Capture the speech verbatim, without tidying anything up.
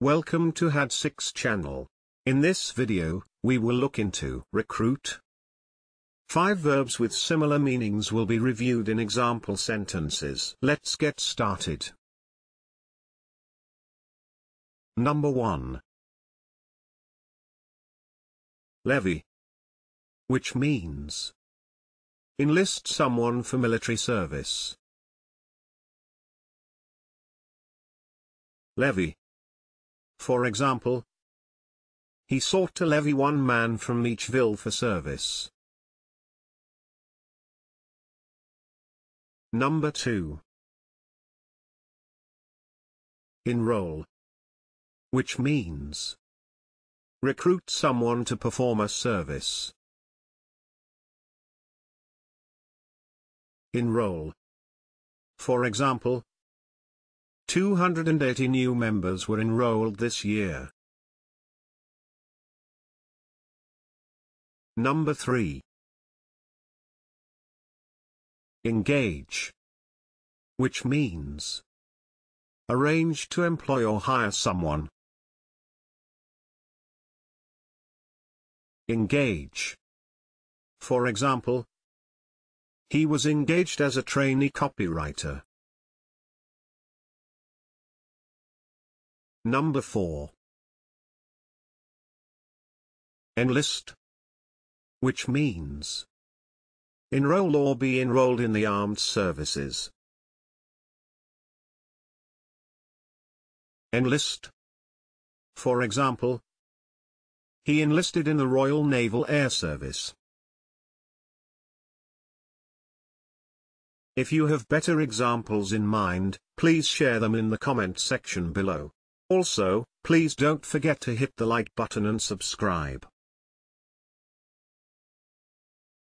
Welcome to Had Six channel. In this video, we will look into recruit. Five verbs with similar meanings will be reviewed in example sentences. Let's get started. Number one. Levy. Which means enlist someone for military service. Levy. For example, he sought to levy one man from each ville for service. Number two. Enroll. Which means recruit someone to perform a service. Enroll. For example, two hundred eighty new members were enrolled this year. Number three. Engage. Which means arrange to employ or hire someone. Engage. For example, he was engaged as a trainee copywriter. Number four. Enlist. Which means enroll or be enrolled in the armed services. Enlist. For example, he enlisted in the Royal Naval Air Service. If you have better examples in mind, please share them in the comment section below. Also, please don't forget to hit the like button and subscribe.